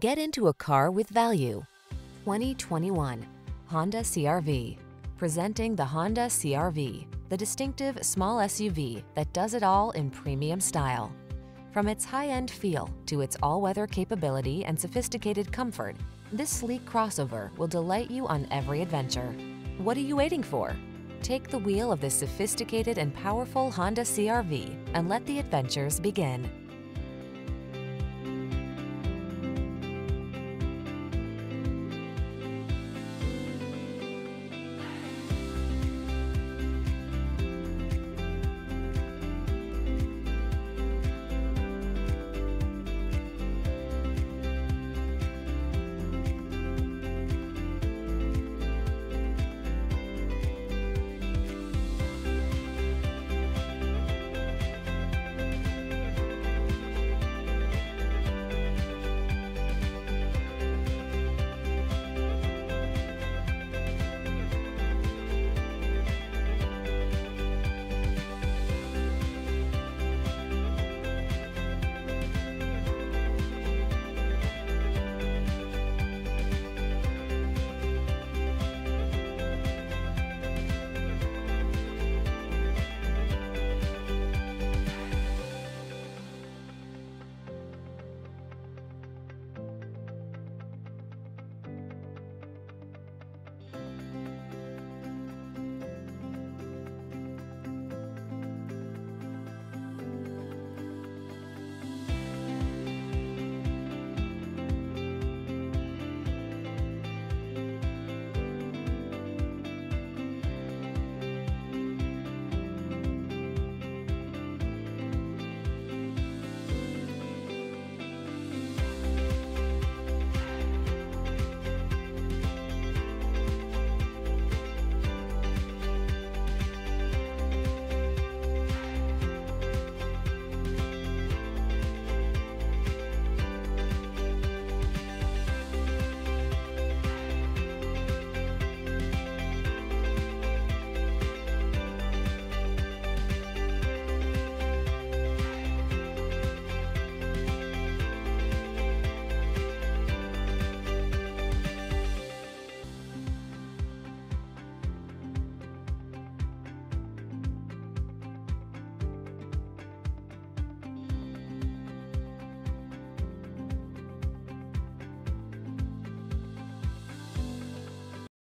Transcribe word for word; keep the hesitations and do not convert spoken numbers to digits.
Get into a car with value. twenty twenty-one Honda C R V. Presenting the Honda C R V, the distinctive small S U V that does it all in premium style. From its high-end feel to its all-weather capability and sophisticated comfort, this sleek crossover will delight you on every adventure. What are you waiting for? Take the wheel of this sophisticated and powerful Honda C R V and let the adventures begin.